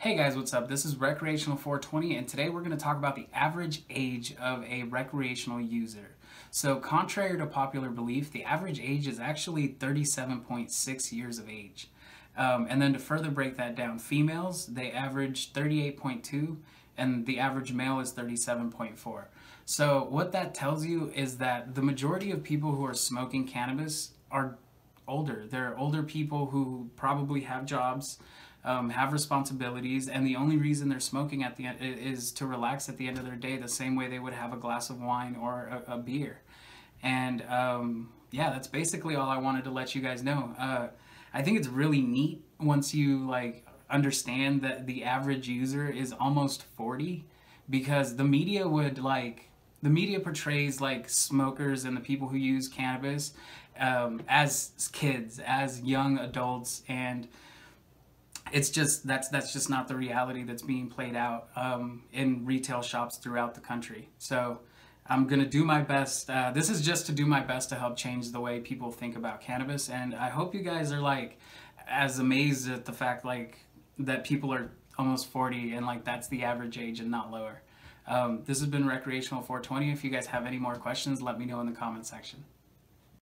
Hey guys, what's up? This is Recreational 420 and today we're going to talk about the average age of a recreational user. So contrary to popular belief, the average age is actually 37.6 years of age. And then to further break that down, females, they average 38.2 and the average male is 37.4. So what that tells you is that the majority of people who are smoking cannabis are older. They're older people who probably have jobs, have responsibilities, and the only reason they're smoking at the end is to relax at the end of their day, the same way they would have a glass of wine or a beer. And yeah, that's basically all I wanted to let you guys know. I think it's really neat once you like understand that the average user is almost 40, because the media would portrays like smokers and the people who use cannabis as kids, as young adults, and it's just that's just not the reality that's being played out in retail shops throughout the country. So I'm gonna do my best. This is just to do my best to help change the way people think about cannabis, and I hope you guys are like as amazed at the fact that people are almost 40 and that's the average age and not lower. This has been Recreational 420. If you guys have any more questions, let me know in the comment section.